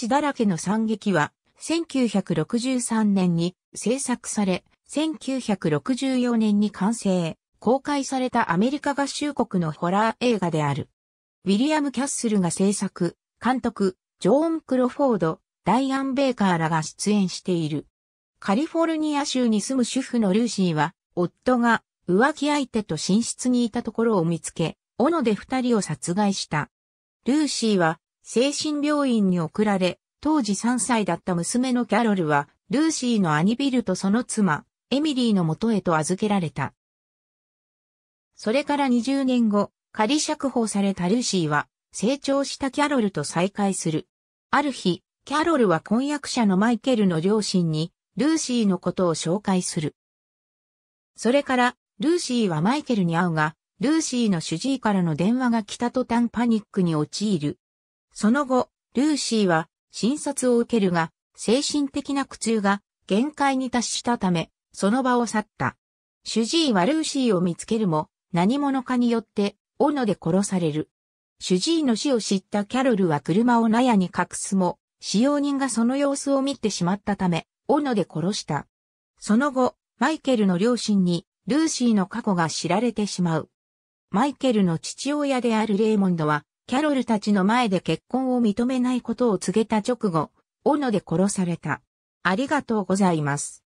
地だらけの惨劇は、1963年に制作され、1964年に完成、公開されたアメリカ合衆国のホラー映画である。ウィリアム・キャッスルが制作、監督、ジョーン・クロフォード、ダイアン・ベイカーらが出演している。カリフォルニア州に住む主婦のルーシーは、夫が浮気相手と寝室にいたところを見つけ、斧で二人を殺害した。ルーシーは、精神病院に送られ、当時3歳だった娘のキャロルは、ルーシーの兄ビルとその妻、エミリーの元へと預けられた。それから20年後、仮釈放されたルーシーは、成長したキャロルと再会する。ある日、キャロルは婚約者のマイケルの両親に、ルーシーのことを紹介する。それから、ルーシーはマイケルに会うが、ルーシーの主治医からの電話が来た途端パニックに陥る。その後、ルーシーは診察を受けるが、精神的な苦痛が限界に達したため、その場を去った。主治医はルーシーを見つけるも、何者かによって斧で殺される。主治医の死を知ったキャロルは車を納屋に隠すも、使用人がその様子を見てしまったため、斧で殺した。その後、マイケルの両親にルーシーの過去が知られてしまう。マイケルの父親であるレイモンドは、キャロルたちの前で結婚を認めないことを告げた直後、斧で殺された。ありがとうございます。